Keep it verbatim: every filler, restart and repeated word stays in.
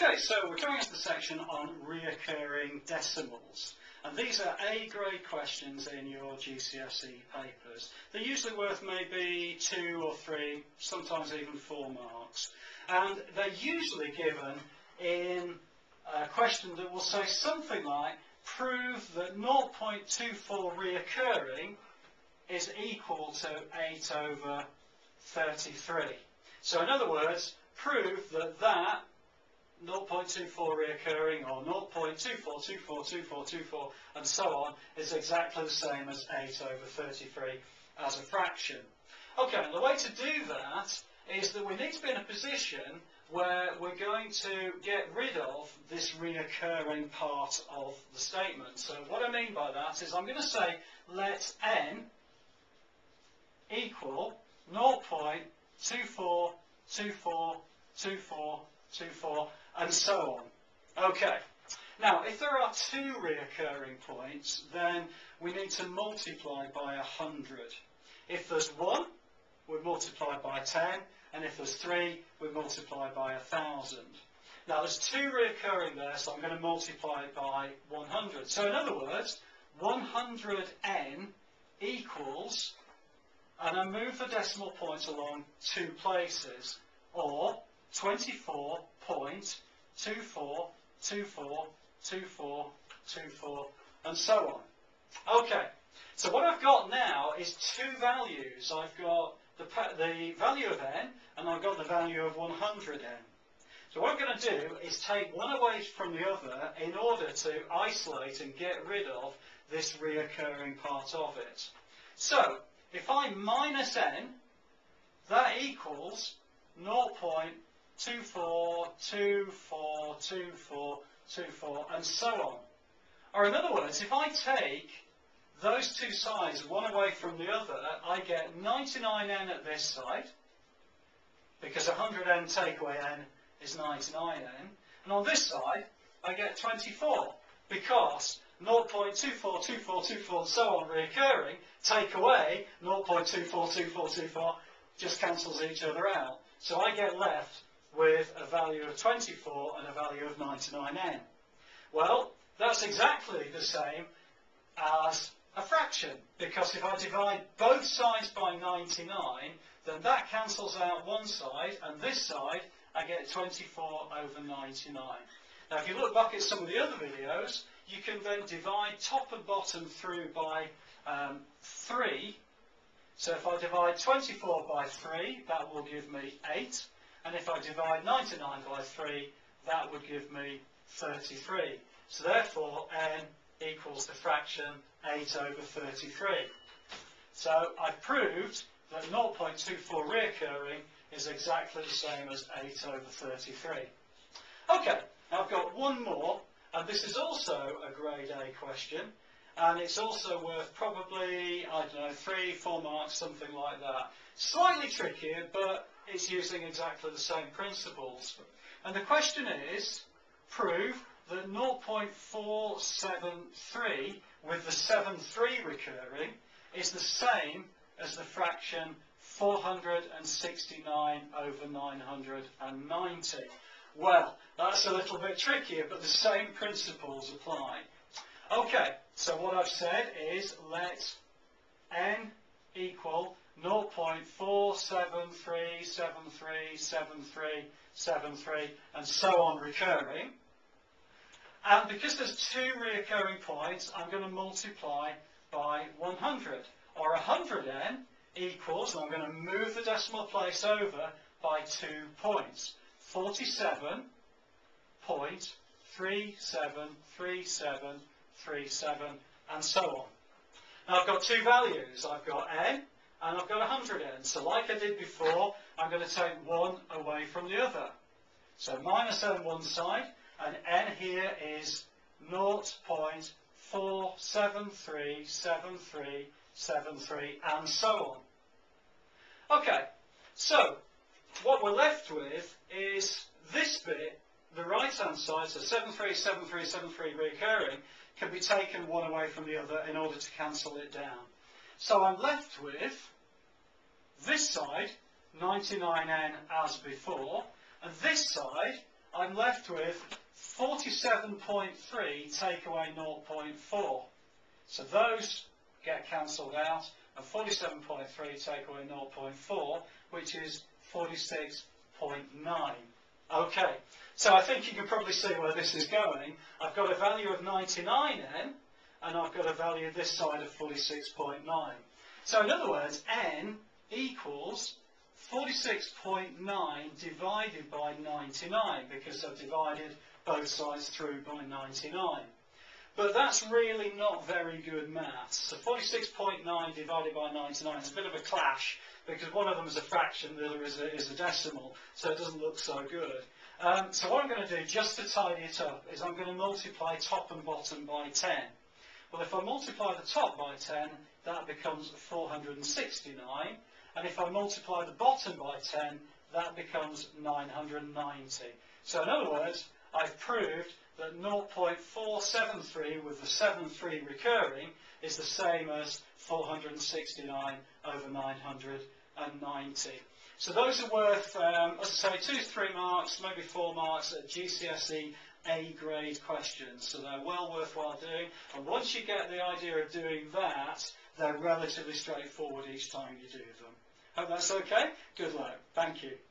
Okay, so we're coming into the section on reoccurring decimals, and these are A-grade questions in your G C S E papers. They're usually worth maybe two or three, sometimes even four marks, and they're usually given in a question that will say something like, prove that zero point two four reoccurring is equal to eight over thirty-three. So in other words, prove that that zero point two four reoccurring or zero point two four two four two four two four and so on is exactly the same as eight over thirty-three as a fraction. Okay, and the way to do that is that we need to be in a position where we're going to get rid of this reoccurring part of the statement. So what I mean by that is I'm going to say let n equal zero point two four two four two four two four and so on. Okay, now if there are two reoccurring points, then we need to multiply by one hundred. If there's one, we multiply by ten, and if there's three, we multiply by one thousand. Now there's two reoccurring there, so I'm going to multiply by one hundred. So in other words, one hundred n equals, and I move the decimal point along two places, or twenty-four point two four two four two four two four and so on. Okay, so what I've got now is two values. I've got the, the value of n, and I've got the value of one hundred n. So what I'm going to do is take one away from the other in order to isolate and get rid of this reoccurring part of it. So if I minus n, that equals zero point two four two four two four two four and so on. Or in other words, if I take those two sides one away from the other, I get ninety-nine n at this side, because one hundred n take away n is ninety-nine n, and on this side I get twenty-four, because zero point two four two four two four and so on recurring take away zero point two four two four two four just cancels each other out. So I get left with a value of twenty-four and a value of ninety-nine n. Well, that's exactly the same as a fraction, because if I divide both sides by ninety-nine, then that cancels out one side, and this side I get twenty-four over ninety-nine. Now if you look back at some of the other videos, you can then divide top and bottom through by um, three. So if I divide twenty-four by three, that will give me eight. And if I divide ninety-nine by three, that would give me thirty-three. So therefore, n equals the fraction eight over thirty-three. So I've proved that zero point two four reoccurring is exactly the same as eight over thirty-three. Okay, now I've got one more, and this is also a grade A question. And it's also worth probably, I don't know, three, four marks, something like that. Slightly trickier, but it's using exactly the same principles. And the question is, prove that zero point four seven three, with the seven three recurring, is the same as the fraction four hundred sixty-nine over nine hundred ninety. Well, that's a little bit trickier, but the same principles apply. Okay, so what I've said is let n equal zero point four seven three seven three seven three seven three and so on recurring. And because there's two reoccurring points, I'm going to multiply by one hundred. Or one hundred n equals, and I'm going to move the decimal place over by two points, forty-seven point three seven three seven three seven and so on. Now I've got two values, I've got n and I've got one hundred n, so like I did before, I'm going to take one away from the other. So minus n one side, and n here is zero point four seven three seven three seven three and so on. Okay, so what we're left with is this bit, the right-hand side, so seven three seven three seven three recurring, can be taken one away from the other in order to cancel it down. So I'm left with this side, ninety-nine n as before, and this side, I'm left with forty-seven point three take away zero point four. So those get cancelled out, and forty-seven point three take away zero point four, which is forty-six point nine. Okay, so I think you can probably see where this is going. I've got a value of ninety-nine n, and I've got a value this side of forty-six point nine. So in other words, n equals forty-six point nine divided by ninety-nine, because I've divided both sides through by ninety-nine. But that's really not very good maths. So forty-six point nine divided by ninety-nine is a bit of a clash, because one of them is a fraction, the other is a, is a decimal, so it doesn't look so good. Um, so what I'm going to do, just to tidy it up, is I'm going to multiply top and bottom by ten. Well, if I multiply the top by ten, that becomes four hundred sixty-nine, and if I multiply the bottom by ten, that becomes nine hundred ninety. So in other words, I've proved that zero point four seven three, with the seven three recurring, is the same as four hundred sixty-nine over nine hundred ninety. So those are worth, um, as I say, two to three marks, maybe four marks at G C S E A grade questions. So they're well worthwhile doing. And once you get the idea of doing that, they're relatively straightforward each time you do them. Hope that's okay. Good luck. Thank you.